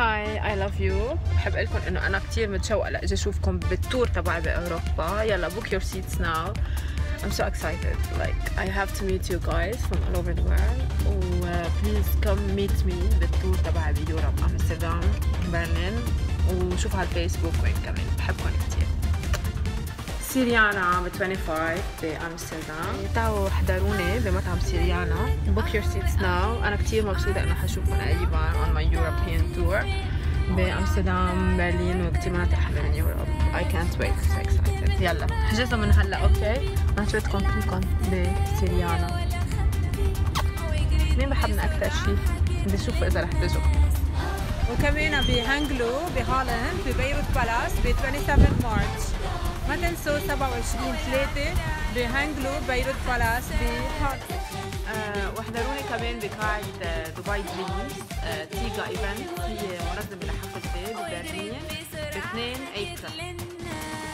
هاي اي لاف يو. بحب اقول لكم انه انا كثير متشوقه لاجي اشوفكم بالتور تبعي باوروبا. يلا book your seats now. I'm so excited. Like I have to meet you guys from all over the world. Please come meet me بالتور تبعي بيوروب، امستردام، برلين، وشوفوا على الفيسبوك وين كمان. بحبكم كثير. سيريانا عام 25 بامستردام، تعالوا احضروني بمطعم سيريانا. book your seats now. أنا كتير مبسوطة إنه حشوفكم قريبا on my European tour بأمستردام، برلين وكتير مناطق حلوة من يوروب. I can't wait. So excited. يلا حجزوا من هلا أوكي؟ ونشوفكم كلكم بسيريانا. مين بحبنا أكثر شي؟ بدي أشوف إذا رح تجوا. وكمان بهانجلو بهولندا ببيروت بالاس ب 27 مارس. ما تنسوا 27/3 بهانجلو بيروت بالاس بهولندا. واحضروني كمان بقاعة دبي دريمز تيغا ايفنت، هي منظمة لحفلتي ببرلين ب 2 أبريل.